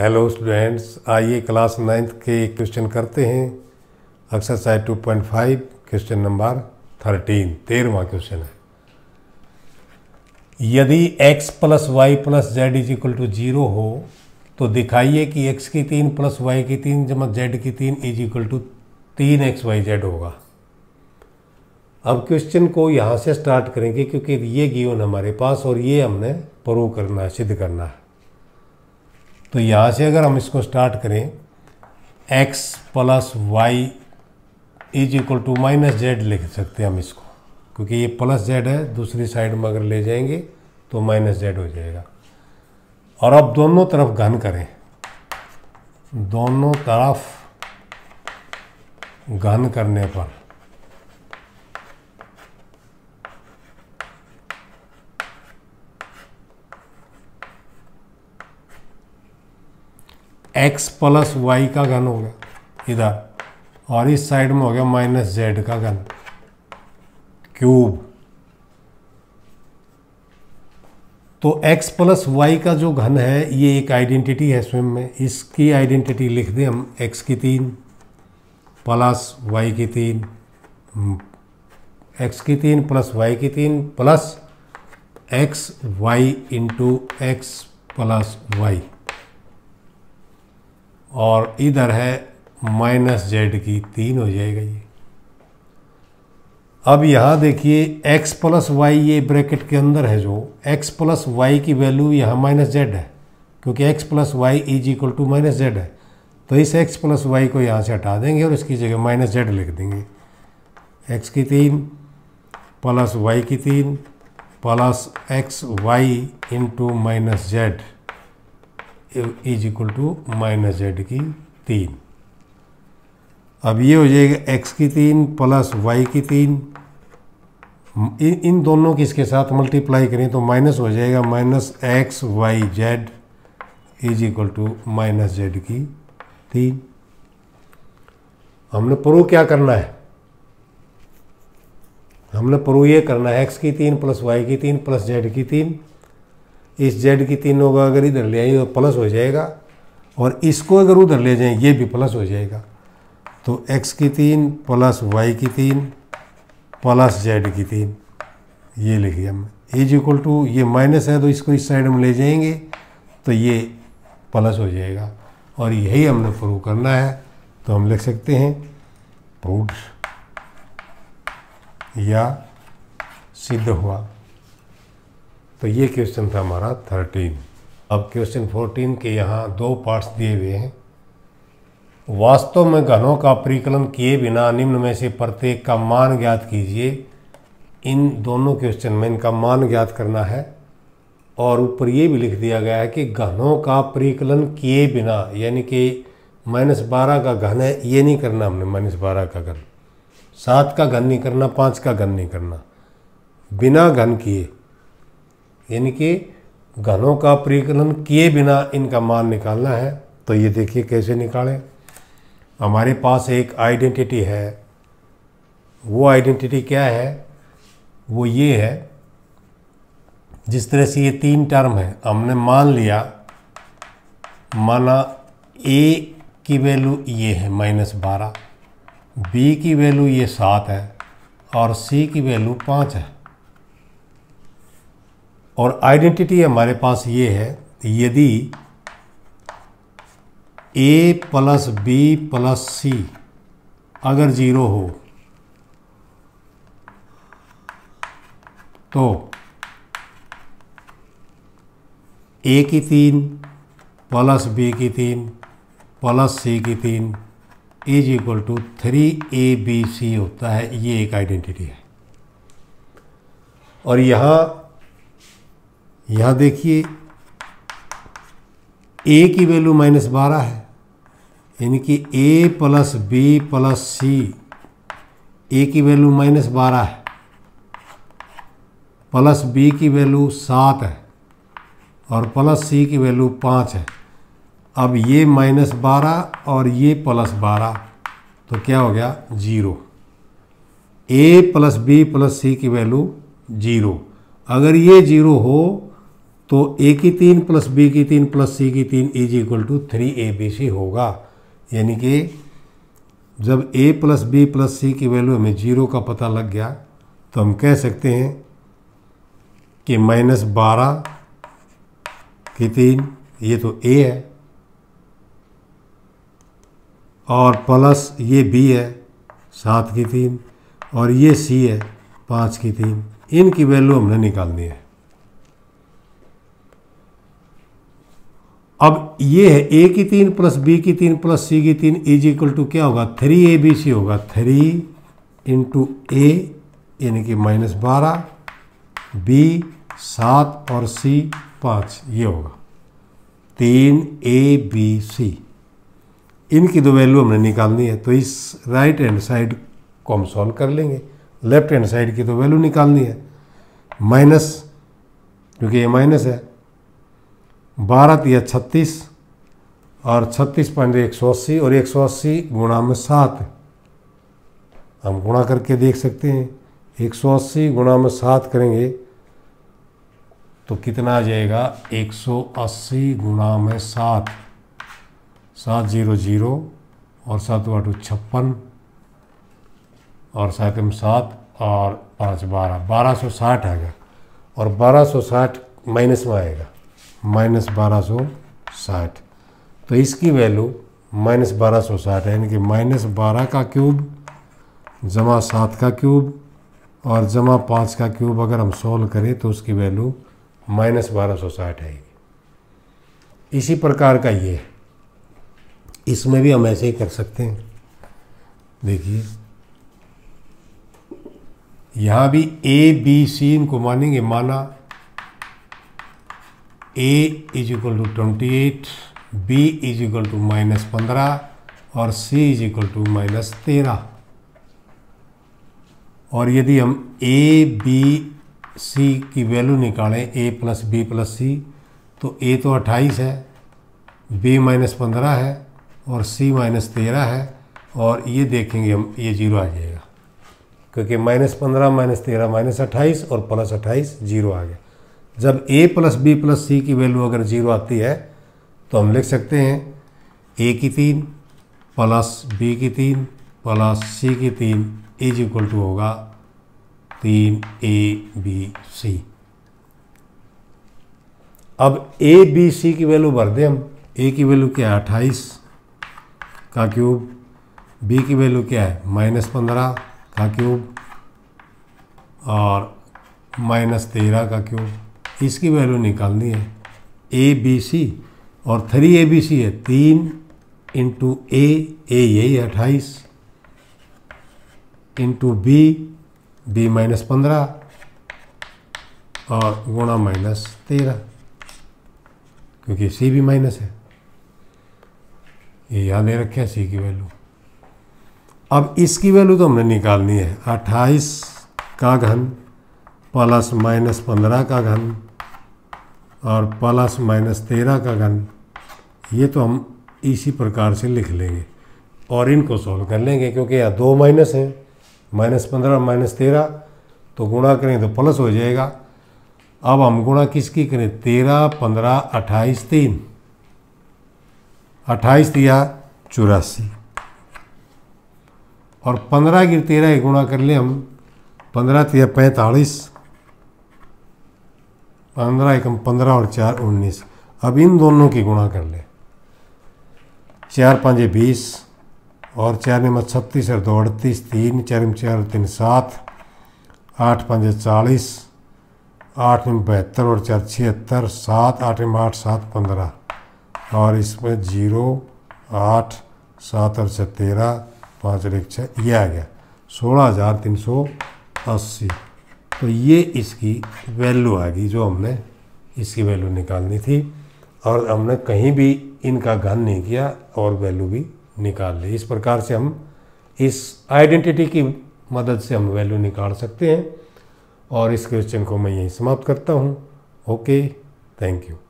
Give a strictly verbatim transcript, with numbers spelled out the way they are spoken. Hello students, आइए class ninth के question करते हैं। Exercise two point five, question number thirteen, तेरहवां क्वेश्चन है। यदि x plus Y plus Z is equal to zero हो तो दिखाइए कि x की तीन प्लस वाई की तीन जमा जेड की तीन इज इक्वल टू तीन एक्स वाई जेड होगा। अब क्वेश्चन को यहाँ से स्टार्ट करेंगे क्योंकि ये गिवन हमारे पास और ये हमने प्रूव करना है, सिद्ध करना है। तो यहाँ से अगर हम इसको स्टार्ट करें, x plus Y is equal to minus Z लिख सकते हैं हम इसको, क्योंकि ये प्लस जेड है, दूसरी साइड में अगर ले जाएंगे तो माइनस जेड हो जाएगा। और अब दोनों तरफ घन करें, दोनों तरफ घन करने पर x प्लस वाई का घन हो गया इधर, और इस साइड में हो गया माइनस जेड का घन क्यूब। तो x प्लस वाई का जो घन है ये एक आइडेंटिटी है स्वयं में, इसकी आइडेंटिटी लिख दें हम, x की तीन प्लस वाई की तीन, x की तीन प्लस वाई की तीन plus x Y into x plus Y, और इधर है माइनस जेड की तीन हो जाएगा ये। अब यहाँ देखिए x प्लस वाई ये ब्रैकेट के अंदर है, जो x प्लस वाई की वैल्यू यहाँ माइनस जेड है, क्योंकि x plus Y is equal to minus Z है। तो इस x प्लस वाई को यहाँ से हटा देंगे और इसकी जगह माइनस जेड लिख देंगे। x की तीन प्लस वाई की तीन plus x Y into minus Z is equal to minus Z की तीन। अब ये हो जाएगा x की तीन प्लस वाई की तीन, इन इन दोनों की इसके साथ मल्टीप्लाई करें तो माइनस हो जाएगा minus x Y Z is equal to minus Z की तीन। हमने प्रूव क्या करना है, हमने प्रूव ये करना है, x की तीन प्लस वाई की तीन प्लस जेड की तीन, इस जेड की तीन होगा अगर इधर ले आइए तो प्लस हो जाएगा, और इसको अगर उधर ले जाएं ये भी प्लस हो जाएगा। तो एक्स की तीन प्लस वाई की तीन प्लस जेड की तीन ये लिखिए हम, इज इक्वल टू, ये माइनस है तो इसको इस साइड में ले जाएंगे तो ये प्लस हो जाएगा, और यही हमने प्रूव करना है। तो हम लिख सकते हैं प्रूव या सिद्ध हुआ। तो ये क्वेश्चन था हमारा थर्टीन। अब क्वेश्चन फोर्टीन के यहाँ दो पार्ट्स दिए हुए हैं। वास्तव में घनों का परिकलन किए बिना निम्न में से प्रत्येक का मान ज्ञात कीजिए। इन दोनों क्वेश्चन में इनका मान ज्ञात करना है, और ऊपर ये भी लिख दिया गया है कि घनों का परिकलन किए बिना, यानी कि माइनस बारह का घन है ये नहीं करना हमने, माइनस बारह का घन, सात का घन नहीं करना, पाँच का घन नहीं करना, बिना घन किए, यानी कि घनों का परिकलन किए बिना इनका मान निकालना है। तो ये देखिए कैसे निकालें। हमारे पास एक आइडेंटिटी है, वो आइडेंटिटी क्या है, वो ये है, जिस तरह से ये तीन टर्म है हमने मान लिया, माना a की वैल्यू ये है माइनस बारह, बी की वैल्यू ये सात है, और सी की वैल्यू पाँच है। और आइडेंटिटी हमारे पास ये है, यदि a प्लस बी प्लस सी अगर जीरो हो तो a की तीन प्लस बी की तीन प्लस सी की तीन is equal to three a b c होता है। ये एक आइडेंटिटी है। और यहाँ यहाँ देखिए a की वैल्यू माइनस बारह है, यानी कि a plus B plus c, a की वैल्यू माइनस बारह है, प्लस बी की वैल्यू सात है, और प्लस सी की वैल्यू पाँच है। अब ये माइनस बारह और ये प्लस बारह, तो क्या हो गया zero. a plus B plus सी की वैल्यू जीरो, अगर ये जीरो हो तो ए की तीन प्लस बी की तीन प्लस सी की तीन is equal to three a b c होगा। यानी कि जब ए प्लस बी प्लस सी की वैल्यू हमें जीरो का पता लग गया तो हम कह सकते हैं कि माइनस बारह की तीन ये तो ए है और प्लस ये बी है सात की तीन और ये सी है पाँच की तीन, इनकी वैल्यू हमने निकालनी है। अब ये है ए की तीन प्लस बी की तीन प्लस सी की तीन इज इक्वल टू क्या होगा, थ्री ए बी सी होगा। थ्री इंटू ए यानी कि माइनस बारह, बी सात और सी पाँच, ये होगा तीन ए बी सी। इनकी दो वैल्यू हमने निकालनी है तो इस राइट हैंड साइड को हम सॉल्व कर लेंगे, लेफ्ट हैंड साइड की तो वैल्यू निकालनी है। माइनस क्योंकि ये माइनस है, बारह या छत्तीस और छत्तीस पॉइंट एक सौ अस्सी और एक सौ अस्सी गुणा में सात, हम गुणा करके देख सकते हैं। एक सौ अस्सी गुणा में सात करेंगे तो कितना आ जाएगा, एक सौ अस्सी गुणा में सात, सात जीरो जीरो और सात आठ छप्पन और सात में सात और पाँच बारह, बारह सौ साठ आएगा और बारह सौ साठ माइनस में आएगा, माइनस बारह सौ साठ। तो इसकी वैल्यू माइनस बारह सौ साठ है यानी कि माइनस बारह का क्यूब जमा सात का क्यूब और जमा पाँच का क्यूब अगर हम सोल्व करें तो उसकी वैल्यू माइनस बारह सौ साठ आएगी। इसी प्रकार का ये इसमें भी हम ऐसे ही कर सकते हैं। देखिए यहाँ भी ए बी सी इनको मानेंगे, माना a is equal to twenty eight, b is equal to minus पंद्रह और c is equal to minus तेरह। और यदि हम ए बी सी की वैल्यू निकालें A plus B plus C, तो ए तो अट्ठाईस है, बी माइनस पंद्रह है और सी माइनस तेरह है और ये देखेंगे हम ये जीरो आ जाएगा क्योंकि माइनस पंद्रह माइनस तेरह माइनस अट्ठाईस और प्लस अट्ठाईस जीरो आ गया। जब ए प्लस बी प्लस सी की वैल्यू अगर जीरो आती है तो हम लिख सकते हैं ए की तीन प्लस बी की तीन प्लस सी की तीन इज इक्वल टू होगा तीन ए बी सी। अब ए बी सी की वैल्यू भर दें हम। ए की वैल्यू क्या है, अट्ठाईस का क्यूब, बी की वैल्यू क्या है, माइनस पंद्रह का क्यूब और माइनस तेरह का क्यूब, इसकी वैल्यू निकालनी है। ए बी सी और थ्री ए बी सी है, तीन इंटू ए, ए यही है अट्ठाईस, इंटू बी, बी माइनस पंद्रह और गुणा माइनस तेरह क्योंकि सी भी माइनस है, ये याद रखें सी की वैल्यू। अब इसकी वैल्यू तो हमने निकालनी है, अट्ठाईस का घन प्लस माइनस पंद्रह का घन और प्लस माइनस तेरह का घन, ये तो हम इसी प्रकार से लिख लेंगे और इनको सॉल्व कर लेंगे क्योंकि यहाँ दो माइनस हैं, माइनस पंद्रह माइनस तेरह, तो गुणा करें तो प्लस हो जाएगा। अब हम गुणा किसकी करें, तेरह पंद्रह अट्ठाईस, तीन अट्ठाईस दिया चौरासी और पंद्रह की तेरह गुणा कर ले हम, पंद्रह तिया पैंतालीस, पंद्रह एकम पंद्रह और चार उन्नीस। अब इन दोनों की गुणा कर ले, चार पाँच बीस और चार में छत्तीस और दो अड़तीस, तीन चार में चार तीन सात, आठ पाँच चालीस, आठ में बहत्तर और चार छिहत्तर, सात आठ में आठ सात पंद्रह और इसमें जीरो, आठ सात और छः तेरह, पाँच और एक छः, ये आ गया सोलह हज़ार तीन सौ अस्सी। तो ये इसकी वैल्यू आ गई जो हमने इसकी वैल्यू निकालनी थी और हमने कहीं भी इनका घन नहीं किया और वैल्यू भी निकाल ली। इस प्रकार से हम इस आइडेंटिटी की मदद से हम वैल्यू निकाल सकते हैं और इस क्वेश्चन को मैं यहीं समाप्त करता हूँ। Okay, thank you.